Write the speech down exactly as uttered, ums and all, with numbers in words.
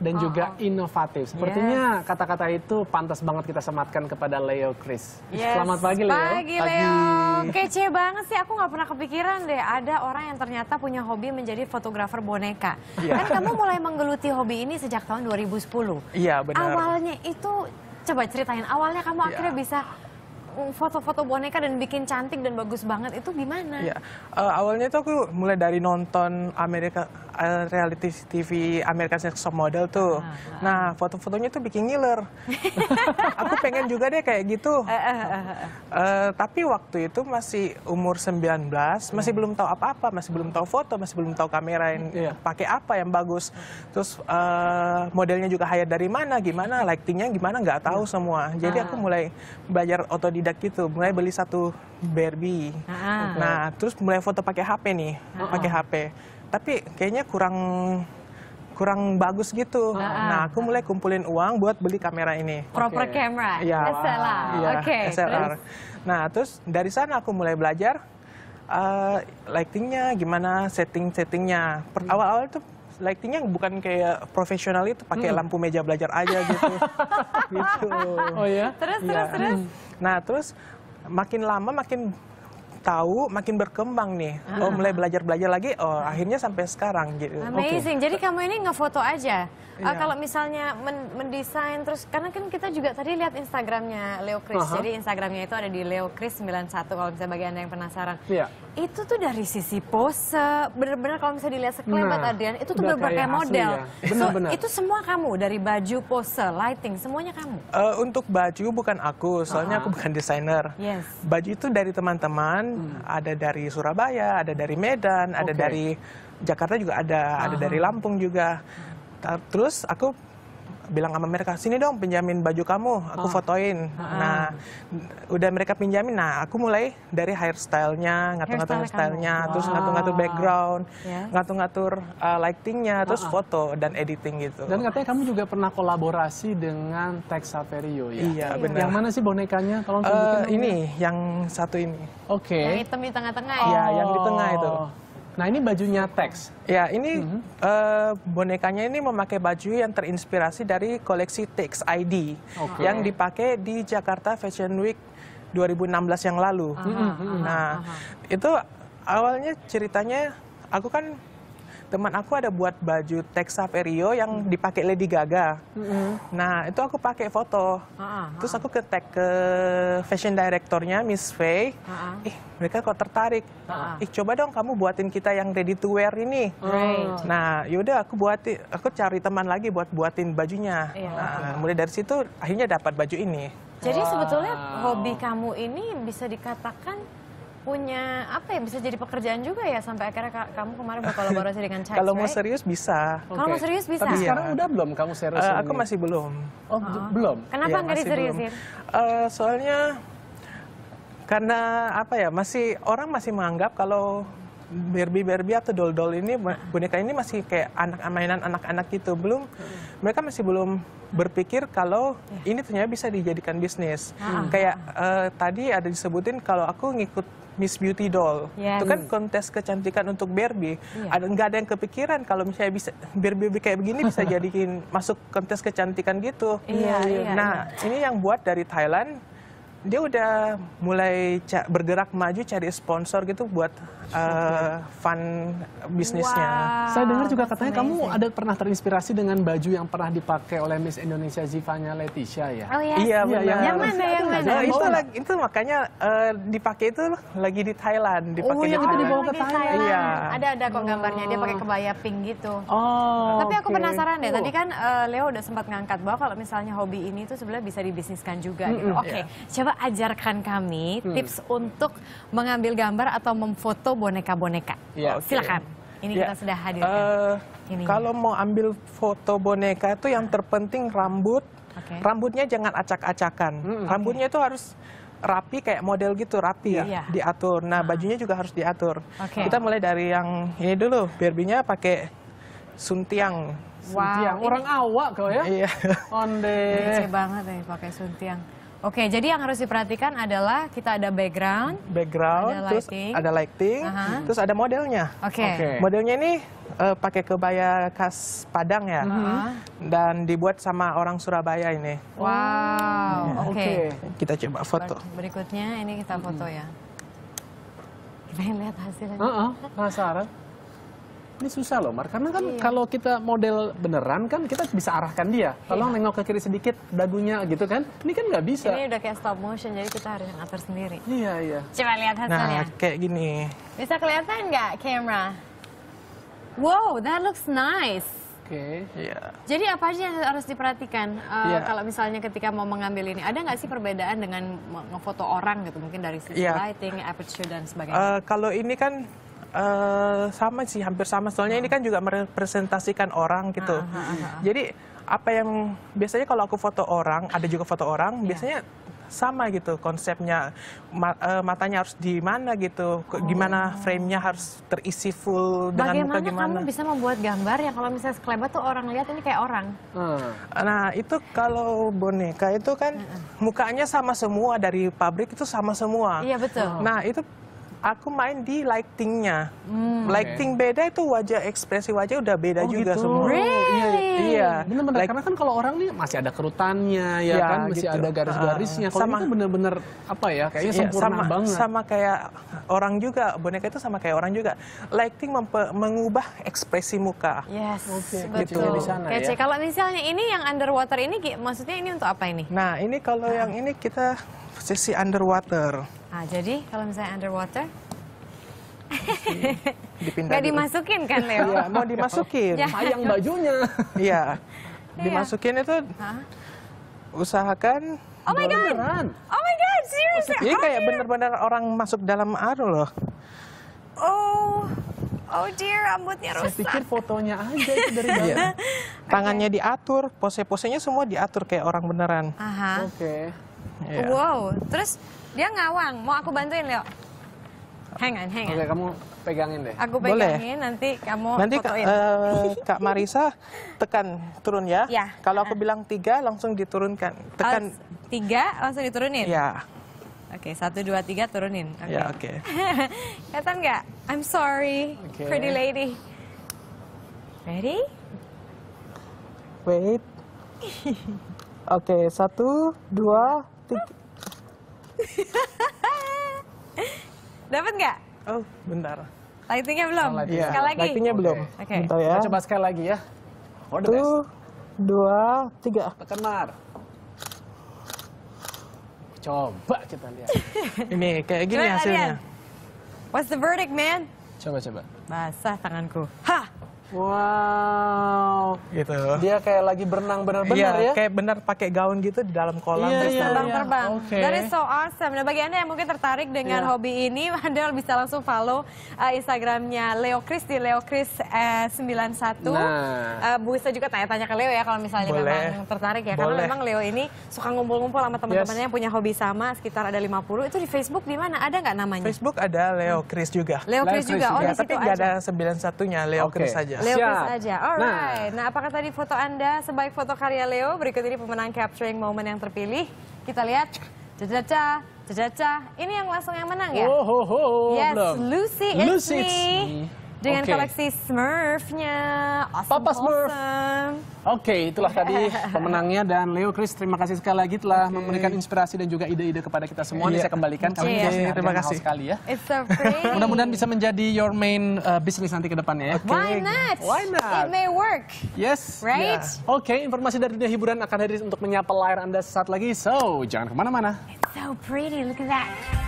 dan oh, juga oh. inovatif. Sepertinya kata-kata yes. itu pantas banget kita sematkan kepada Leo Chris. Yes. Selamat pagi Leo. Pagi Leo. Pagi. Kece banget sih, aku nggak pernah kepikiran deh ada orang yang ternyata punya hobi menjadi fotografer boneka. Yeah. Kan kamu mulai menggeluti hobi ini sejak tahun dua ribu sepuluh. Iya, benar. Awalnya itu, coba ceritain awalnya kamu yeah. akhirnya bisa foto-foto boneka dan bikin cantik dan bagus banget, itu gimana? Ya, uh, awalnya itu aku mulai dari nonton Amerika uh, reality T V America's Next Top Model tuh. Ah, ah. Nah, foto-fotonya tuh bikin ngiler. Aku pengen juga deh kayak gitu. Uh, uh, uh, uh. Uh, tapi waktu itu masih umur sembilan belas, masih hmm. belum tahu apa-apa, masih belum tahu foto, masih belum tahu kamera yang yeah. pakai apa yang bagus. Terus uh, modelnya juga hire dari mana, gimana, lightingnya gimana, nggak tahu semua. Jadi aku mulai belajar otodidak gitu, mulai beli satu Barbie. Ah. Nah, terus mulai foto pakai H P nih, oh. pakai H P. Tapi kayaknya kurang kurang bagus gitu. Ah. Nah, aku mulai kumpulin uang buat beli kamera ini. Proper okay. camera. Ya, S L R. Ya, okay. S L R. Nah, terus dari sana aku mulai belajar uh, lightingnya, gimana setting-settingnya. Awal-awal tuh lightingnya bukan kayak profesional itu, pakai hmm. lampu meja belajar aja gitu. Gitu. Oh ya? Terus, ya. terus, terus. Nah, terus makin lama makin tahu, makin berkembang nih. Ah. Oh, mulai belajar-belajar lagi, oh akhirnya sampai sekarang gitu. Amazing, okay. Jadi kamu ini ngefoto aja. Yeah. Uh, kalau misalnya men mendesain, terus karena kan kita juga tadi lihat Instagramnya Leo Chris. Uh-huh. Jadi Instagramnya itu ada di Leo Chris sembilan satu kalau misalnya bagi Anda yang penasaran. Yeah. Itu tuh dari sisi pose, bener-bener kalau misalnya dilihat sekelebat nah, Adrian, itu tuh berbagai model. Ya. Bener, so, bener. Itu semua kamu, dari baju, pose, lighting, semuanya kamu? Uh, untuk baju bukan aku, soalnya uh-huh. aku bukan desainer. Yes. Baju itu dari teman-teman. Hmm. Ada dari Surabaya, ada dari Medan, okay. ada dari Jakarta juga ada, Aha. ada dari Lampung juga. Terus aku bilang sama mereka, sini dong pinjamin baju kamu, aku oh. fotoin. Ah. Nah, udah mereka pinjamin, nah aku mulai dari hairstyle-nya, ngatur-ngatur hairstyle-nya, wow. terus ngatur-ngatur background, yes. ngatur-ngatur uh, lighting-nya, terus oh. foto dan editing gitu. Dan katanya kamu juga pernah kolaborasi dengan Tex Saverio ya? Iya, benar. Yang mana sih bonekanya? Tolong tunjukin. Uh, ini, yang satu ini. Oke. Okay. Yang hitam di tengah-tengah ya? Iya, oh. yang di tengah itu. Nah, ini bajunya Tex. Ya, ini mm-hmm. uh, bonekanya ini memakai baju yang terinspirasi dari koleksi Tex I D okay. yang dipakai di Jakarta Fashion Week dua ribu enam belas yang lalu. Aha, mm-hmm. Nah, aha. itu awalnya ceritanya aku kan teman aku ada buat baju Tex Saverio yang hmm. dipakai Lady Gaga. Hmm. Nah, itu aku pakai foto. Ah, ah, Terus aku ke tag ke fashion directornya Miss Faye. Ah, ah. Ih, mereka kok tertarik. Ah, ah. Ih, coba dong kamu buatin kita yang ready to wear ini. Right. Nah, yaudah aku buatin, aku cari teman lagi buat buatin bajunya. Yeah. Nah, mulai dari situ akhirnya dapat baju ini. Jadi wow. sebetulnya hobi kamu ini bisa dikatakan punya apa ya, bisa jadi pekerjaan juga ya sampai akhirnya ka kamu kemarin berkolaborasi dengan Tex. Kalau right? mau serius bisa. Okay. Kalau mau serius bisa. Tapi sekarang udah belum kamu serius? Uh, aku masih belum. Oh, oh. belum. Kenapa ya, nggak diseriusin? Uh, soalnya karena apa ya, masih orang masih menganggap kalau Barbie-Barbie atau doll-doll ini, boneka ini masih kayak anak mainan anak-anak gitu. Belum, mereka masih belum berpikir kalau ini ternyata bisa dijadikan bisnis. Hmm. Kayak uh, tadi ada disebutin kalau aku ngikut Miss Beauty Doll, yes. itu kan kontes kecantikan untuk Barbie. Iya. Ada nggak ada yang kepikiran kalau misalnya bisa Barbie kayak begini bisa jadiin masuk kontes kecantikan gitu. Iya, iya, nah iya. ini yang buat dari Thailand, dia udah mulai bergerak maju cari sponsor gitu buat uh, fun bisnisnya. Wow. Saya dengar juga katanya amazing. kamu ada pernah terinspirasi dengan baju yang pernah dipakai oleh Miss Indonesia Zivanya Leticia ya? Oh yes. Iya, benar. Yang, yang mana yang mana? Nah, itu, lagi, itu makanya uh, dipakai itu lagi di Thailand, dipakai oh, di, Thailand. Dibawa ke Thailand. Iya. Ada ada kok gambarnya, dia pakai kebaya pink gitu. Oh. Tapi aku okay. penasaran deh, tadi kan uh, Leo udah sempat ngangkat bahwa kalau misalnya hobi ini tuh sebenarnya bisa dibisniskan juga mm-hmm. gitu. Oke. Okay. Yeah. Coba ajarkan kami hmm. tips untuk mengambil gambar atau memfoto boneka-boneka. Ya, okay. Silakan. Ini ya. kita sudah hadirkan. Uh, ini. Kalau mau ambil foto boneka itu yang terpenting rambut. Okay. Rambutnya jangan acak-acakan. Hmm, rambutnya okay. itu harus rapi kayak model gitu, rapi ya, ya. diatur. Nah, bajunya juga harus diatur. Okay. Kita mulai dari yang ini dulu. Barbie-nya pakai suntiang. Wow, suntiang. Orang ini... awak kau ya? Iya. Onde. Kece banget nih pakai suntiang. Oke, jadi yang harus diperhatikan adalah kita ada background, background, ada lighting, terus ada lighting, uh-huh. terus ada modelnya. Oke. Okay. Okay. Modelnya ini uh, pakai kebaya khas Padang ya, uh-huh. dan dibuat sama orang Surabaya ini. Wow. Oke. Okay. Okay. Kita coba foto. Berikutnya ini kita foto uh-huh. ya. Kita lihat hasilnya. Uh-uh, penasaran. Ini susah loh, Mar, karena kan iya. kalau kita model beneran kan kita bisa arahkan dia. Tolong iya. nengok ke kiri sedikit dagunya gitu kan. Ini kan nggak bisa. Ini udah kayak stop motion, jadi kita harus ngatur sendiri. Iya, iya. Coba lihat hasilnya. Nah, kayak gini. Bisa kelihatan nggak kamera? Wow, that looks nice. Oke, okay. yeah. Jadi apa aja yang harus diperhatikan uh, yeah. kalau misalnya ketika mau mengambil ini? Ada nggak sih perbedaan dengan ngefoto orang gitu? Mungkin dari sisi yeah. lighting, aperture, dan sebagainya. Uh, kalau ini kan... Uh, sama sih, hampir sama. Soalnya uh. ini kan juga merepresentasikan orang gitu. Uh, uh, uh, uh. Jadi apa yang biasanya kalau aku foto orang, ada juga foto orang, yeah. biasanya sama gitu konsepnya. Ma, uh, matanya harus di mana gitu, oh. gimana framenya harus terisi full dengan bagaimana muka gimana. Bagaimana kamu bisa membuat gambar yang kalau misalnya sekelebat tuh orang lihat ini kayak orang? Uh. Nah itu kalau boneka itu kan uh, uh. mukanya sama semua dari pabrik itu sama semua. Iya yeah, betul. Oh. Nah itu aku main di lightingnya, hmm. lighting beda itu wajah ekspresi wajah udah beda oh, juga gitu. Semua. Really? Iya, bener -bener. Like, karena kan kalau orang nih masih ada kerutannya, ya, ya kan masih gitu. Ada garis-garisnya. Kalau itu bener-bener apa ya, kayaknya iya, sempurna sama, banget. Sama kayak orang juga, boneka itu sama kayak orang juga. Lighting mengubah ekspresi muka. Yes, okay. Betul. Gitu. Di sana, ya. Kalau misalnya ini yang underwater ini, maksudnya ini untuk apa ini? Nah ini kalau nah. yang ini kita sesi underwater. Nah, jadi kalau misalnya underwater, nggak dimasukin kan Leo? Ya, mau dimasukin. Sayang bajunya. Iya, dimasukin itu huh? usahakan. Oh my God, beneran. Oh my God, seriously. Iya kayak bener-bener orang masuk dalam air loh. Oh, oh dear, rambutnya rusak. Saya pikir fotonya aja itu dari dalam. Tangannya okay. diatur, pose-posenya semua diatur kayak orang beneran. Aha. Oke. Okay. Yeah. Wow, terus dia ngawang. Mau aku bantuin, Leo? Hang on, hang on. Oke, kamu pegangin deh. Aku pegangin, boleh. Nanti kamu nanti fotoin. Nanti uh, Kak Marisa tekan, turun ya. Ya. Kalau aku bilang tiga, langsung diturunkan. Tekan. Oh, tiga, langsung diturunin? Ya. Oke, satu, dua, tiga, turunin. Okay. Ya, oke. Kelihatan nggak? I'm sorry, okay. pretty lady. Ready? Wait. Oke, satu, dua, tiga. Dapat nggak? Oh, bentar. Lightingnya belum? Ya, sekali lagi? Lightingnya okay. belum. Oke. Okay. Bentar ya. Kita coba sekali lagi ya. Order satu, guys. Dua, tiga. Tekan, Mar. Coba kita lihat. Ini kayak gini coba hasilnya. Lihat. What's the verdict, man? Coba, coba. Basah tanganku. Hah! Wow, gitu. Dia kayak lagi berenang benar-benar ya, ya? Kayak benar pakai gaun gitu di dalam kolam yeah, terus terbang-terbang. Yeah, yeah. Okay. That is so awesome. Nah, bagi Anda yang mungkin tertarik dengan yeah. hobi ini, Anda bisa langsung follow uh, Instagramnya Leo Chris di Leo Chris uh, sembilan satu. Nah. Uh, bisa juga tanya-tanya ke Leo ya kalau misalnya boleh. Memang tertarik ya. Boleh. Karena memang Leo ini suka ngumpul-ngumpul sama teman-temannya yes. yang punya hobi sama, sekitar ada lima puluh. Itu di Facebook di mana? Ada nggak namanya? Facebook ada Leo Chris juga. Leo Chris juga. juga. Oh, di situ tapi nggak ada sembilan satunya, Leo okay. Chris aja. Leo Chris saja. Alright. Nah. Nah, apakah tadi foto Anda sebaik foto karya Leo? Berikut ini pemenang capturing moment yang terpilih. Kita lihat. Caca-caca, caca-caca. Ini yang langsung yang menang ya? Oh, oh, oh, yes, Lucy, Lucy it's me. Dengan okay. koleksi Smurf-nya. Awesome, Papa Smurf. Awesome. Oke, okay, itulah tadi pemenangnya. Dan Leo Chris, terima kasih sekali lagi telah okay. memberikan inspirasi dan juga ide-ide kepada kita semua. Yeah. Saya kembalikan. Kami yeah. terima kasih sekali ya. It's so pretty. Mudah-mudahan bisa menjadi your main uh, business nanti ke depannya ya. Okay. Why not? Why not? It may work. Yes. Right? Yeah. Oke, okay, informasi dari dunia hiburan akan hadir untuk menyapa layar Anda sesaat lagi. So, jangan kemana-mana. It's so pretty. Look at that.